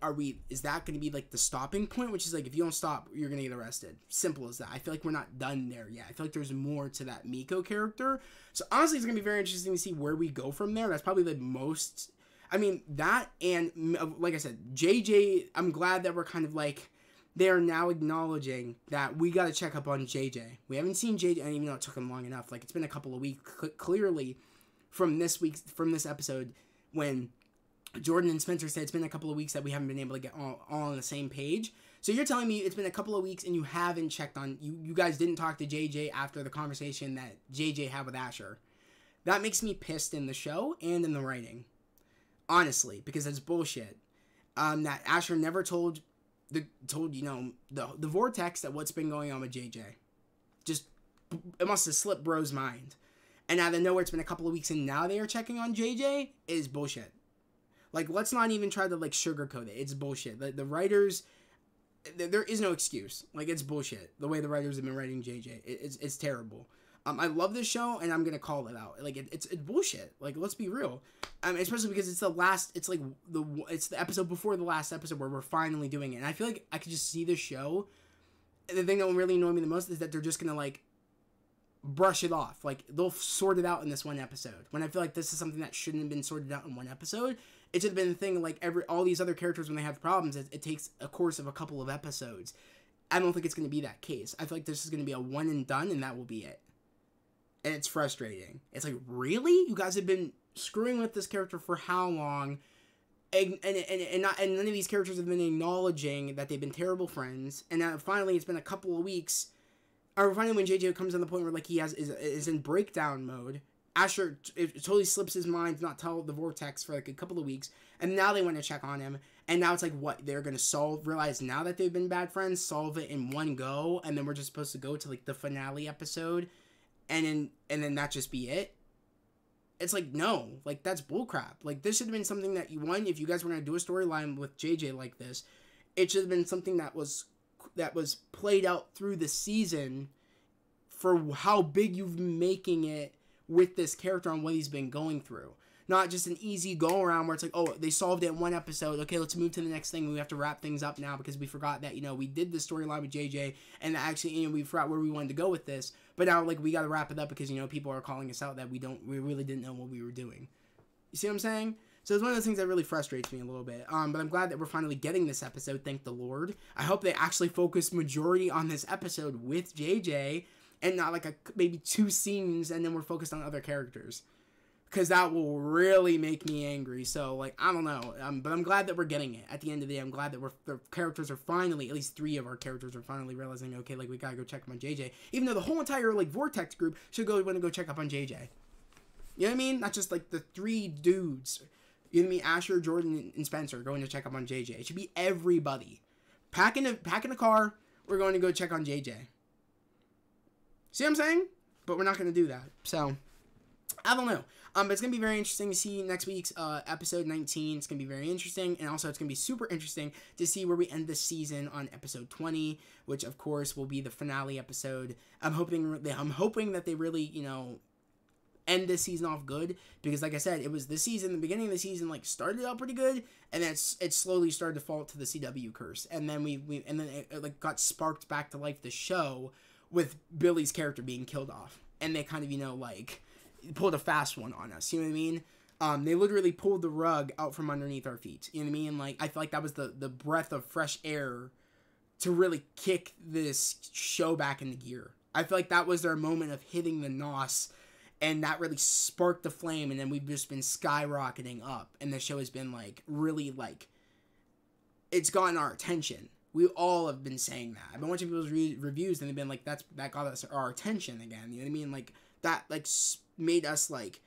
is that going to be, like, the stopping point, which is, like, if you don't stop, you're going to get arrested. Simple as that. I feel like we're not done there yet. I feel like there's more to that Miko character. So honestly, it's going to be very interesting to see where we go from there. That's probably the most, I mean, that, and like I said, JJ, I'm glad that we're kind of, like, they are now acknowledging that we got to check up on JJ. We haven't seen JJ, and even though it took him long enough, like, it's been a couple of weeks, clearly, from this episode, when Jordan and Spencer said it's been a couple of weeks that we haven't been able to get all on the same page. So you're telling me it's been a couple of weeks and you haven't checked on, you guys didn't talk to JJ after the conversation that JJ had with Asher. That makes me pissed in the show and in the writing, honestly, because that's bullshit. That Asher never told you know, the Vortex that what's been going on with JJ. Just, it must have slipped bro's mind. And now they know it's been a couple of weeks and now they are checking on JJ is bullshit. Like, let's not even try to, like, sugarcoat it. It's bullshit. The writers, there is no excuse. Like, it's bullshit. The way the writers have been writing JJ, it's terrible. I love this show, and I'm gonna call it out. Like it's bullshit. Like, let's be real. Especially because it's the last. It's like it's the episode before the last episode where we're finally doing it. And I feel like I could just see this show. And the thing that will really annoy me the most is that they're just gonna like brush it off. Like, they'll sort it out in this one episode. When I feel like this is something that shouldn't have been sorted out in one episode. It should have been a thing like all these other characters when they have problems. It takes a course of a couple of episodes. I don't think it's gonna be that case. I feel like this is gonna be a one and done, and that will be it. And it's frustrating. It's like, really? You guys have been screwing with this character for how long? And none of these characters have been acknowledging that they've been terrible friends. And now finally, it's been a couple of weeks. Or finally, when JJ comes on the point where like he is in breakdown mode, Asher totally slips his mind to not tell the Vortex for like a couple of weeks. And now they want to check on him. And now it's like, what? They're going to realize now that they've been bad friends, solve it in one go. And then we're just supposed to go to like the finale episode. And then that just be it. It's like, no, like that's bullcrap. Like, this should have been something that you won. If you guys were gonna do a storyline with JJ like this, it should have been something that was played out through the season for how big you've been making it with this character on what he's been going through. Not just an easy go around where it's like, oh, they solved it in one episode. Okay, let's move to the next thing. We have to wrap things up now because we forgot that, you know, we did the storyline with JJ and actually, you know, we forgot where we wanted to go with this. But now, like, we got to wrap it up because, you know, people are calling us out that we really didn't know what we were doing. You see what I'm saying? So it's one of those things that really frustrates me a little bit. But I'm glad that we're finally getting this episode. Thank the Lord. I hope they actually focus majority on this episode with JJ and not like maybe two scenes and then we're focused on other characters. Because that will really make me angry. So, like, I don't know. But I'm glad that we're getting it. At the end of the day, I'm glad that the characters are finally, at least three of our characters are finally realizing, okay, like, we got to go check up on JJ. Even though the whole entire, like, Vortex group should want to go check up on JJ. You know what I mean? Not just, like, the three dudes. You know what I mean? Asher, Jordan, and Spencer going to check up on JJ. It should be everybody. Packing a car, we're going to go check on JJ. See what I'm saying? But we're not going to do that. So, I don't know. But it's going to be very interesting to see next week's episode 19. It's going to be very interesting. And also, it's going to be super interesting to see where we end this season on episode 20, which, of course, will be the finale episode. I'm hoping that they really, you know, end this season off good. Because, like I said, it was this season, the beginning of the season, like, started out pretty good. And then it slowly started to fall to the CW curse. And then it like, got sparked back to life, the show, with Billy's character being killed off. And they kind of, you know, like, pulled a fast one on us, you know what I mean? They literally pulled the rug out from underneath our feet, you know what I mean? Like, I feel like that was the breath of fresh air to really kick this show back into gear. I feel like that was their moment of hitting the nos, and that really sparked the flame, and then we've just been skyrocketing up, and the show has been, like, really, like, it's gotten our attention. We all have been saying that. I've been watching people's reviews, and they've been like, that got us our attention again, you know what I mean? Like, that, like, made us like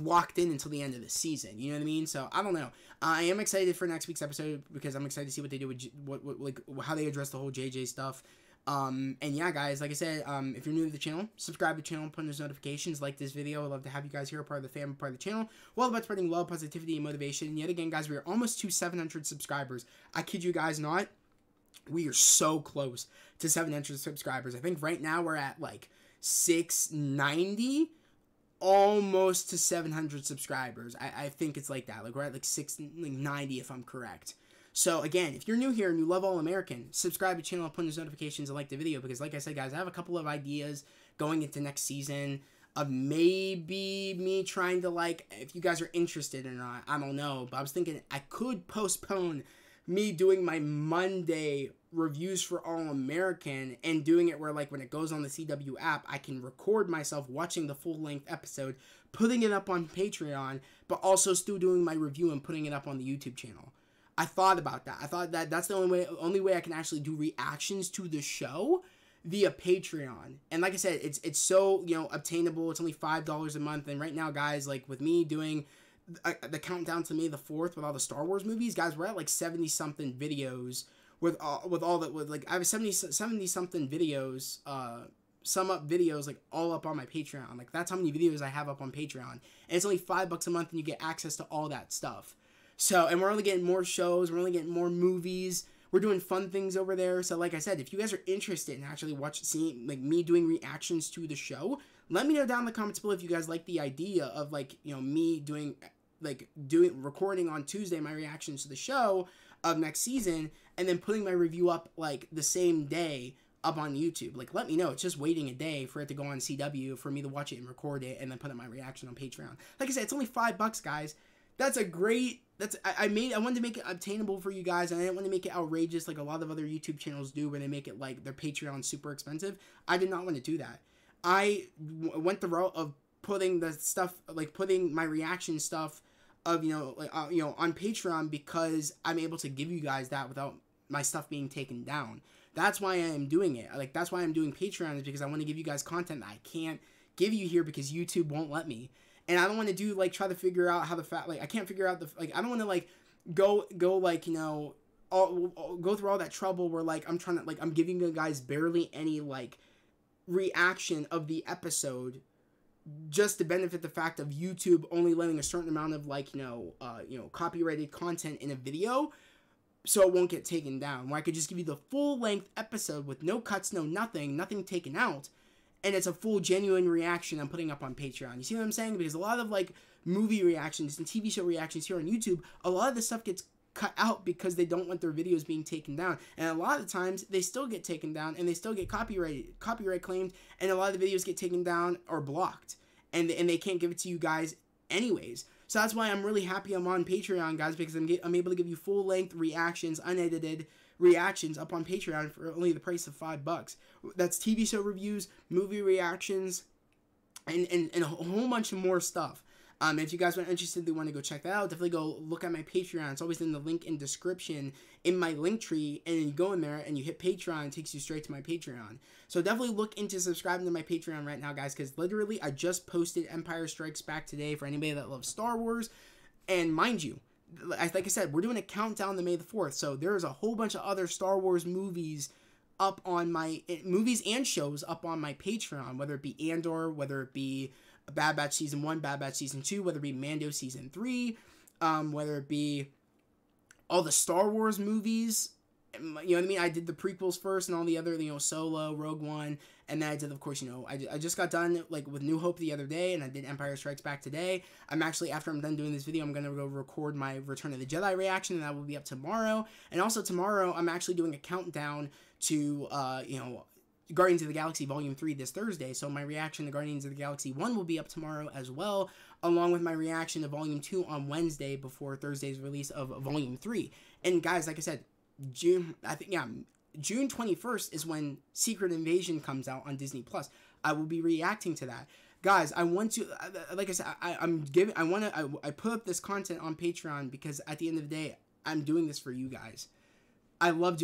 locked in until the end of the season. You know what I mean? So I don't know. I am excited for next week's episode because I'm excited to see what they do with how they address the whole JJ stuff. And yeah, guys, like I said, if you're new to the channel, subscribe to the channel, put in those notifications, like this video. I'd love to have you guys here, part of the family, part of the channel. Well, about spreading love, positivity, and motivation. And yet again, guys, we are almost to 700 subscribers. I kid you guys not. We are so close to 700 subscribers. I think right now we're at like 690, almost to 700 subscribers. I think it's like that. Like, we're at like 690 if I'm correct. So again, if you're new here and you love All American, subscribe to the channel, put in those notifications, and like the video, because like I said, guys, I have a couple of ideas going into next season of maybe me trying to, like, if you guys are interested or not, I don't know, but I was thinking I could postpone me doing my Monday reviews for All American and doing it where, like, when it goes on the CW app, I can record myself watching the full-length episode, putting it up on Patreon, but also still doing my review and putting it up on the YouTube channel. I thought about that. I thought that that's the only way I can actually do reactions to the show via Patreon. And like I said, it's so, you know, obtainable. It's only $5 a month. And right now, guys, like, with me doing the countdown to May the 4th with all the Star Wars movies, guys, we're at like 70-something videos with like I have 70-something videos, sum up videos, like, all up on my Patreon. Like, that's how many videos I have up on Patreon, and it's only $5 a month, and you get access to all that stuff. So, and we're only getting more shows, we're only getting more movies. We're doing fun things over there. So like I said, if you guys are interested in actually seeing like me doing reactions to the show, let me know down in the comments below if you guys like the idea of like, you know, me doing like recording on Tuesday my reactions to the show of next season and then putting my review up like the same day up on YouTube. Like, let me know. It's just waiting a day for it to go on CW for me to watch it and record it and then put up my reaction on Patreon. Like I said, it's only $5, guys. That's a great, I wanted to make it obtainable for you guys, and I didn't want to make it outrageous like a lot of other YouTube channels do when they make it like their Patreon super expensive. I did not want to do that. I went the route of putting the stuff, like putting my reaction stuff of, you know, like, you know, on Patreon because I'm able to give you guys that without my stuff being taken down. That's why I am doing it. Like, that's why I'm doing Patreon, is because I want to give you guys content that I can't give you here because YouTube won't let me. And I don't want to do, like, try to figure out how the I can't figure out the, I don't want to, like, go, like, you know, go through all that trouble where, like, I'm trying to, like, I'm giving you guys barely any, like, reaction of the episode just to benefit the fact of YouTube only letting a certain amount of, like, you know, copyrighted content in a video so it won't get taken down. Where I could just give you the full-length episode with no cuts, no nothing, nothing taken out. And it's a full, genuine reaction I'm putting up on Patreon. You see what I'm saying? Because a lot of, like, movie reactions and TV show reactions here on YouTube, a lot of this stuff gets cut out because they don't want their videos being taken down. And a lot of the times, they still get taken down, and they still get copyright claimed, and a lot of the videos get taken down or blocked. And they can't give it to you guys anyways. So that's why I'm really happy I'm on Patreon, guys, because I'm able to give you full-length reactions, unedited reactions up on Patreon for only the price of $5. That's TV show reviews, movie reactions, and a whole bunch of more stuff. If you guys are interested, they want to go check that out, definitely go look at my Patreon. It's always in the link in description in my link tree, and you go in there and you hit Patreon, it takes you straight to my Patreon. So definitely look into subscribing to my Patreon right now, guys, because literally I just posted Empire Strikes Back today for anybody that loves Star Wars. And mind you, like I said, we're doing a countdown to May the 4th, so there's a whole bunch of other Star Wars movies up on my, movies and shows up on my Patreon, whether it be Andor, whether it be Bad Batch Season 1, Bad Batch Season 2, whether it be Mando Season 3, whether it be all the Star Wars movies, you know what I mean? I did the prequels first and all the other, you know, Solo, Rogue One, and then I did, of course, you know, I just got done, like, with New Hope the other day, and I did Empire Strikes Back today. I'm actually, after I'm done doing this video, I'm going to go record my Return of the Jedi reaction, and that will be up tomorrow. And also tomorrow, I'm actually doing a countdown to, you know, Guardians of the Galaxy Volume 3 this Thursday, so my reaction to Guardians of the Galaxy 1 will be up tomorrow as well, along with my reaction to Volume 2 on Wednesday before Thursday's release of Volume 3. And guys, like I said, June 21st is when Secret Invasion comes out on Disney+. I will be reacting to that. Guys, I want to, like I said, I put up this content on Patreon because at the end of the day, I'm doing this for you guys. I love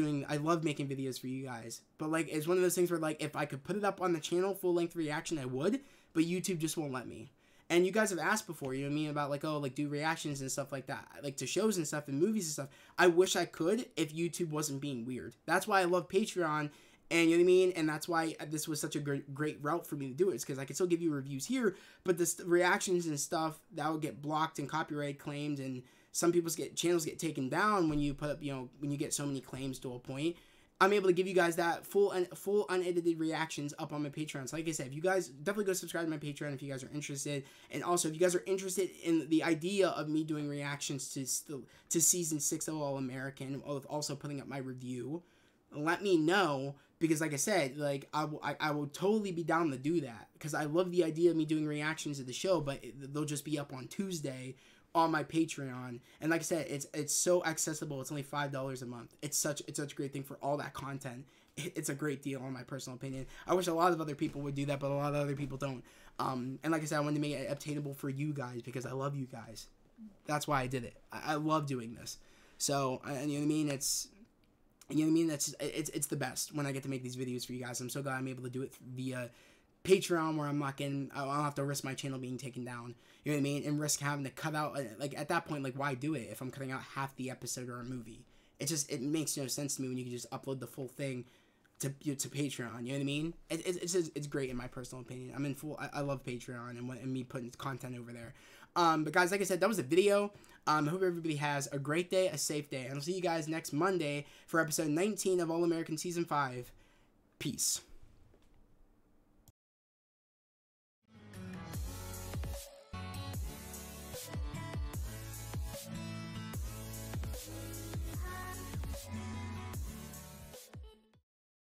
making videos for you guys, but like, it's one of those things where like, if I could put it up on the channel, full length reaction, I would, but YouTube just won't let me. And you guys have asked before, you know what I mean, about like, oh, like do reactions and stuff like that, like to shows and stuff and movies and stuff. I wish I could if YouTube wasn't being weird. That's why I love Patreon, and you know what I mean? And that's why this was such a great route for me to do it. It's because I could still give you reviews here, but the reactions and stuff that would get blocked and copyright claimed, and some people's channels get taken down when you put up, you know, when you get so many claims to a point. I'm able to give you guys that full unedited reactions up on my Patreon. So like I said, if you guys, definitely go subscribe to my Patreon if you guys are interested. And also, if you guys are interested in the idea of me doing reactions to Season 6 of All American, also putting up my review, let me know, because like I said, like I will totally be down to do that, because I love the idea of me doing reactions to the show, but they'll just be up on Tuesday on my Patreon. And like I said, it's so accessible. It's only $5 a month. It's such a great thing for all that content. It's a great deal, in my personal opinion. I wish a lot of other people would do that, but a lot of other people don't. And like I said, I wanted to make it obtainable for you guys because I love you guys. That's why I did it. I love doing this. So, and you know what I mean? It's the best when I get to make these videos for you guys. I'm so glad I'm able to do it via Patreon, where I'm not getting, I don't have to risk my channel being taken down, you know what I mean, and risk having to cut out, like, at that point, like, why do it if I'm cutting out half the episode or a movie? It just, it makes no sense to me when you can just upload the full thing to Patreon, you know what I mean? It's great in my personal opinion. I'm in full, I love Patreon and me putting content over there. But guys, like I said, that was a video. I hope everybody has a great day, a safe day, and I'll see you guys next Monday for episode 19 of All American Season 5. Peace.